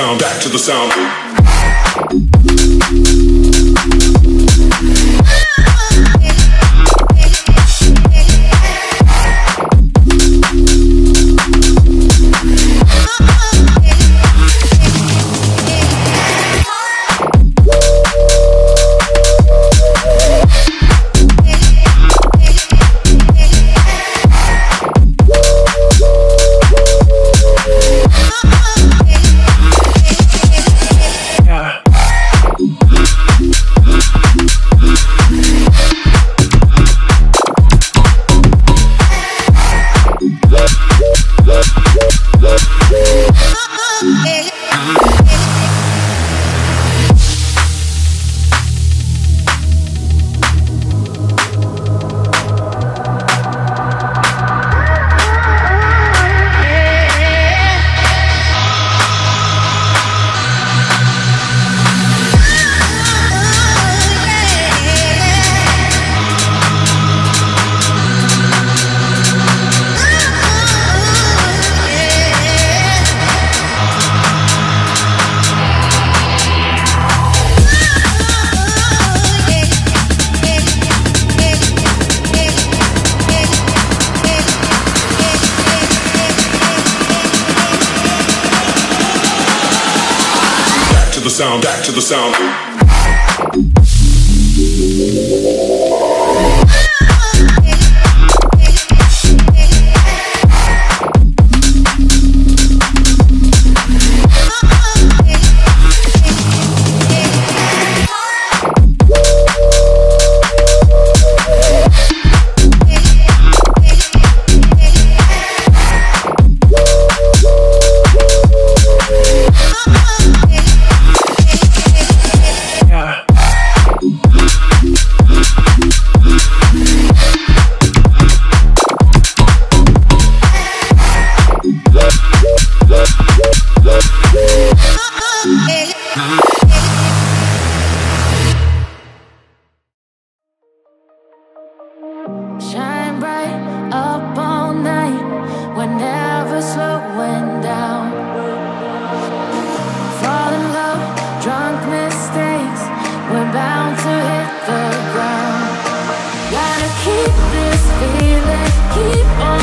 sound, back to the sound. Sound, back to the sound. Keep this feeling, keep on.